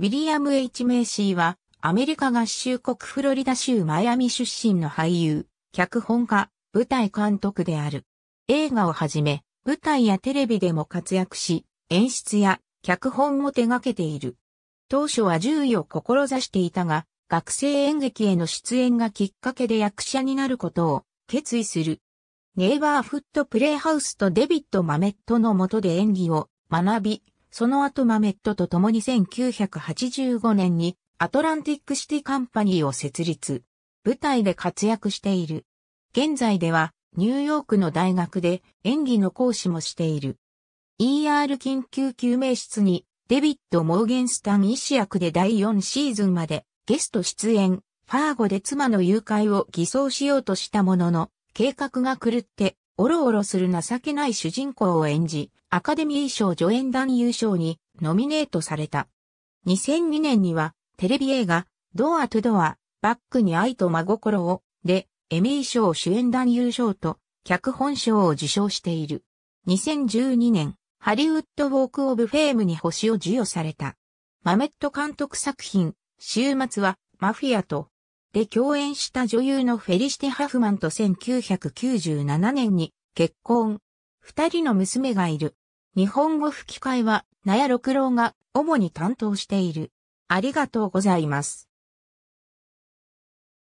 ウィリアム・H・メイシーは、アメリカ合衆国フロリダ州マイアミ出身の俳優、脚本家、舞台監督である。映画をはじめ、舞台やテレビでも活躍し、演出や脚本も手掛けている。当初は獣医を志していたが、学生演劇への出演がきっかけで役者になることを決意する。ネイバーフッドプレイハウスとデビッド・マメットの下で演技を学び、その後マメットと共に1985年にアトランティックシティカンパニーを設立。舞台で活躍している。現在ではニューヨークの大学で演技の講師もしている。ER 緊急救命室にデビッド・モーゲンスタン医師役で第4シーズンまでゲスト出演、ファーゴで妻の誘拐を偽装しようとしたものの、計画が狂って、おろおろする情けない主人公を演じ、アカデミー賞助演男優賞にノミネートされた。2002年には、テレビ映画、ドア・トゥ・ドア、バックに愛と真心を、で、エミー賞主演男優賞と、脚本賞を受賞している。2012年、ハリウッド・ウォーク・オブ・フェームに星を授与された。マメット監督作品、週末は、マフィアと、で共演した女優のフェリシティ・ハフマンと1997年に結婚。二人の娘がいる。日本語吹き替えは納屋六郎が主に担当している。ありがとうございます。